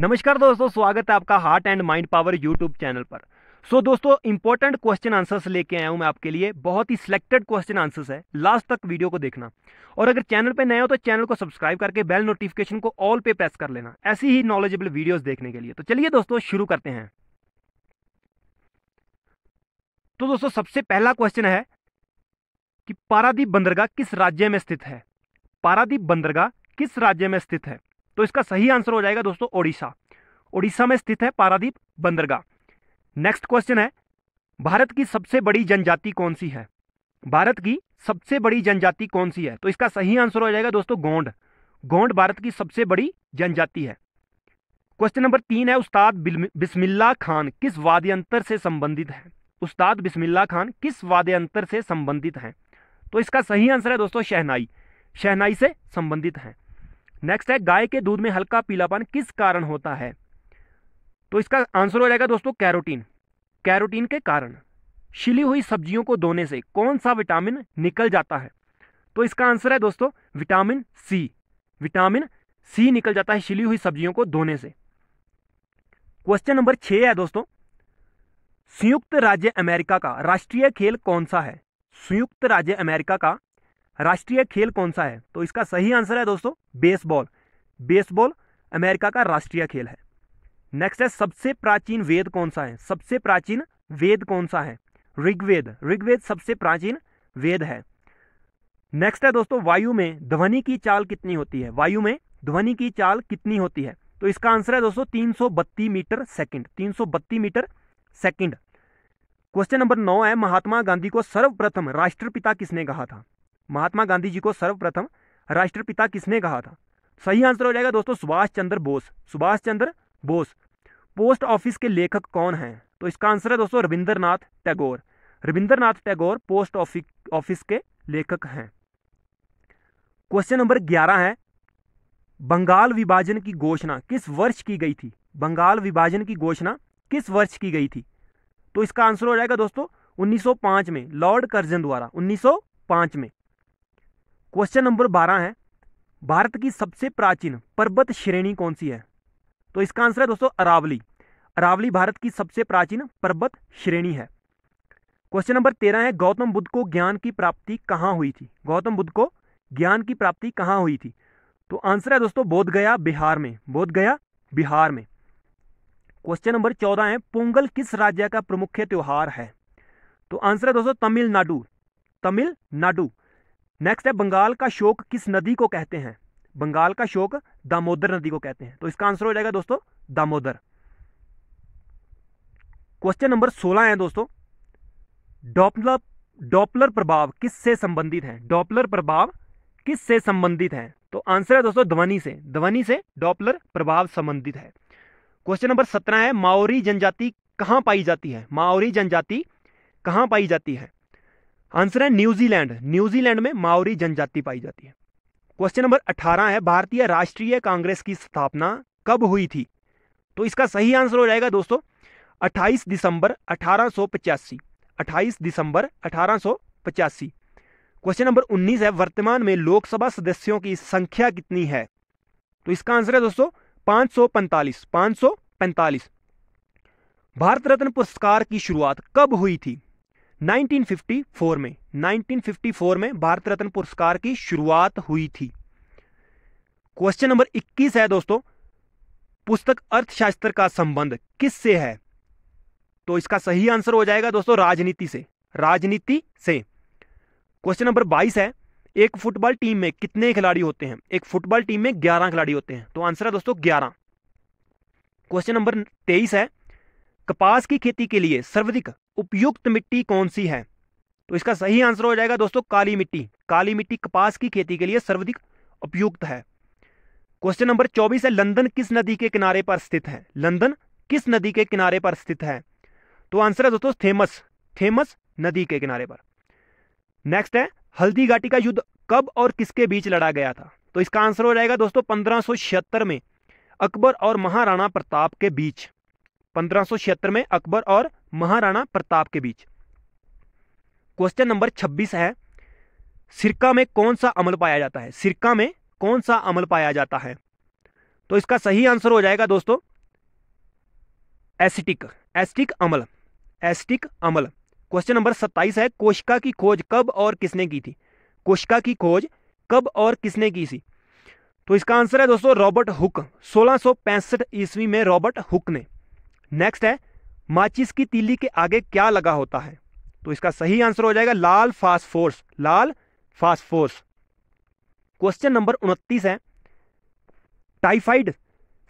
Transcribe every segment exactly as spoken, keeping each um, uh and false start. नमस्कार दोस्तों, स्वागत है आपका heart and mind power YouTube channel पर। सो so, दोस्तों इंपॉर्टेंट क्वेश्चन आंसर्स लेके आया हूं मैं आपके लिए। बहुत ही सिलेक्टेड क्वेश्चन आंसर्स है, लास्ट तक वीडियो को देखना। और अगर चैनल पे नए हो तो चैनल को सब्सक्राइब करके बेल नोटिफिकेशन को ऑल पे प्रेस कर लेना, ऐसी ही नॉलेजेबल वीडियोस देखने के लिए। तो चलिए दोस्तों शुरू करते हैं। तो दोस्तों सबसे पहला क्वेश्चन है कि पारादीप बंदरगाह किस राज्य में स्थित है? पारादीप बंदरगाह किस राज्य में स्थित है? तो इसका सही आंसर हो जाएगा दोस्तों ओडिशा। ओडिशा में स्थित है पारादीप बंदरगाह। नेक्स्ट क्वेश्चन है, भारत की सबसे बड़ी जनजाति कौन सी है? भारत की सबसे बड़ी जनजाति कौन सी है? तो इसका सही आंसर हो जाएगा दोस्तों गोंड। गोंड भारत की सबसे बड़ी जनजाति है। क्वेश्चन नंबर तीन है, उस्ताद बिस्मिल्ला खान किस वाद्यंतर से संबंधित है? उस्ताद बिस्मिल्ला खान किस वाद्यंतर से संबंधित हैं? तो इसका सही आंसर है दोस्तों शहनाई। शहनाई से संबंधित हैं। नेक्स्ट है, गाय के दूध में हल्का पीलापन किस कारण होता है? तो इसका आंसर हो जाएगा दोस्तों कैरोटीन। कैरोटीन के कारण। छिली हुई सब्जियों को धोने से कौन सा विटामिन निकल जाता है? तो इसका आंसर है दोस्तों विटामिन सी। विटामिन सी निकल जाता है छिली हुई सब्जियों को धोने से। क्वेश्चन नंबर छः है दोस्तों, संयुक्त राज्य अमेरिका का राष्ट्रीय खेल कौन सा है? संयुक्त राज्य अमेरिका का राष्ट्रीय खेल कौन सा है? तो इसका सही आंसर है दोस्तों बेसबॉल। बेसबॉल अमेरिका का राष्ट्रीय खेल है। नेक्स्ट है, सबसे प्राचीन वेद कौन सा है? सबसे प्राचीन वेद कौन सा है? ऋग्वेद। ऋग्वेद सबसे प्राचीन वेद है। नेक्स्ट है दोस्तों, वायु में ध्वनि की चाल कितनी होती है? वायु में ध्वनि की चाल कितनी होती है? तो इसका आंसर है दोस्तों तीन सौ बत्तीस मीटर सेकेंड। तीन सौ बत्तीस मीटर सेकेंड। क्वेश्चन नंबर नौ है, महात्मा गांधी को सर्वप्रथम राष्ट्रपिता किसने कहा था? महात्मा गांधी जी को सर्वप्रथम राष्ट्रपिता किसने कहा था? सही आंसर हो जाएगा दोस्तों सुभाष चंद्र बोस। सुभाष चंद्र बोस। पोस्ट ऑफिस के लेखक कौन हैं? तो इसका आंसर है दोस्तों Rabindranath Tagore. Rabindranath Tagore post office office के लेखक हैं। क्वेश्चन नंबर ग्यारह है, बंगाल विभाजन की घोषणा किस वर्ष की गई थी? बंगाल विभाजन की घोषणा किस वर्ष की गई थी? तो इसका आंसर हो जाएगा दोस्तों उन्नीस सौ पाँच में, लॉर्ड कर्जन द्वारा उन्नीस सौ पाँच में। क्वेश्चन नंबर बारह है, भारत की सबसे प्राचीन पर्वत श्रेणी कौन सी है? तो इसका आंसर है दोस्तों अरावली। अरावली भारत की सबसे प्राचीन पर्वत श्रेणी है। क्वेश्चन नंबर तेरह है, गौतम बुद्ध को ज्ञान की प्राप्ति कहाँ हुई थी? गौतम बुद्ध को ज्ञान की प्राप्ति कहाँ हुई थी? तो आंसर है दोस्तों बोध गया बिहार में। बोध गया बिहार में। क्वेश्चन नंबर चौदह है, पोंगल किस राज्य का प्रमुख त्यौहार है? तो आंसर है दोस्तों तमिलनाडु। तमिलनाडु। नेक्स्ट है, बंगाल का शोक किस नदी को कहते हैं? बंगाल का शोक दामोदर नदी को कहते हैं। तो इसका आंसर हो जाएगा दोस्तों दामोदर। क्वेश्चन नंबर सोलह है दोस्तों, डॉपलर डॉपलर प्रभाव किससे संबंधित है? डॉपलर प्रभाव किससे संबंधित है? तो आंसर है दोस्तों ध्वनि से। ध्वनि से डॉपलर प्रभाव संबंधित है। क्वेश्चन नंबर सत्रह है, माओरी जनजाति कहाँ पाई जाती है? माओरी जनजाति कहाँ पाई जाती है? आंसर है न्यूजीलैंड। न्यूजीलैंड में माओरी जनजाति पाई जाती है। क्वेश्चन नंबर अठारह है, भारतीय राष्ट्रीय कांग्रेस की स्थापना कब हुई थी? तो इसका सही आंसर हो जाएगा दोस्तों अट्ठाईस दिसंबर अठारह सौ पचासी। अट्ठाईस दिसंबर अठारह सौ पचासी। क्वेश्चन नंबर उन्नीस है, वर्तमान में लोकसभा सदस्यों की संख्या कितनी है? तो इसका आंसर है दोस्तों पाँच सौ पैंतालीस। पाँच सौ पैंतालीस। भारत रत्न पुरस्कार की शुरुआत कब हुई थी? उन्नीस सौ चौवन में। उन्नीस सौ चौवन में भारत रत्न पुरस्कार की शुरुआत हुई थी। क्वेश्चन नंबर इक्कीस है दोस्तों, पुस्तक अर्थशास्त्र का संबंध किससे है? तो इसका सही आंसर हो जाएगा दोस्तों राजनीति से। राजनीति से। क्वेश्चन नंबर बाईस है, एक फुटबॉल टीम में कितने खिलाड़ी होते हैं? एक फुटबॉल टीम में ग्यारह खिलाड़ी होते हैं। तो आंसर है दोस्तों ग्यारह। क्वेश्चन नंबर तेईस है, कपास की खेती के लिए सर्वाधिक उपयुक्त मिट्टी कौन सी है? तो इसका सही आंसर हो जाएगा दोस्तों काली मिट्टी। काली मिट्टी कपास की खेती के लिए सर्वाधिक उपयुक्त है। क्वेश्चन नंबर चौबीस है, लंदन किस नदी के किनारे पर स्थित है? लंदन किस नदी के किनारे पर स्थित है? तो आंसर है दोस्तों थेमस। थेमस नदी के किनारे पर। नेक्स्ट है, हल्दी घाटी का युद्ध कब और किसके बीच लड़ा गया था? तो इसका आंसर हो जाएगा दोस्तों पंद्रह सौ छिहत्तर में अकबर और महाराणा प्रताप के बीच। पंद्रह सौ छिहत्तर में अकबर और महाराणा प्रताप के बीच। क्वेश्चन नंबर छब्बीस है, सिरका में कौन सा अम्ल पाया जाता है? सिरका में कौन सा अम्ल पाया जाता है? तो इसका सही आंसर हो जाएगा दोस्तों एसिटिक, एसिटिक अम्ल, एसिटिक अम्ल। क्वेश्चन नंबर सत्ताईस है कोशिका की खोज कब और किसने की थी, कोशिका की खोज कब और किसने की थी। तो इसका आंसर है दोस्तों रॉबर्ट हुक, सोलह सौ पैंसठ ईस्वी में रॉबर्ट हुक ने। नेक्स्ट है माचिस की तीली के आगे क्या लगा होता है, तो इसका सही आंसर हो जाएगा लाल फास्फोरस, लाल फास्फोरस। क्वेश्चन नंबर उनतीस है टाइफाइड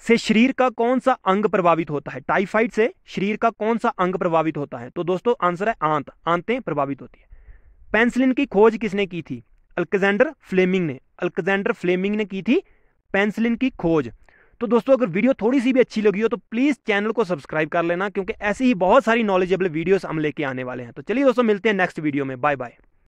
से शरीर का कौन सा अंग प्रभावित होता है, टाइफाइड से शरीर का कौन सा अंग प्रभावित होता है। तो दोस्तों आंसर है आंत, आंतें प्रभावित होती है। पेंसिलिन की खोज किसने की थी, अल्केजेंडर फ्लेमिंग ने, अल्केजेंडर फ्लेमिंग ने की थी पेंसिलिन की खोज। तो दोस्तों अगर वीडियो थोड़ी सी भी अच्छी लगी हो तो प्लीज़ चैनल को सब्सक्राइब कर लेना, क्योंकि ऐसी ही बहुत सारी नॉलेजेबल वीडियोस हम लेके आने वाले हैं। तो चलिए दोस्तों मिलते हैं नेक्स्ट वीडियो में, बाय बाय।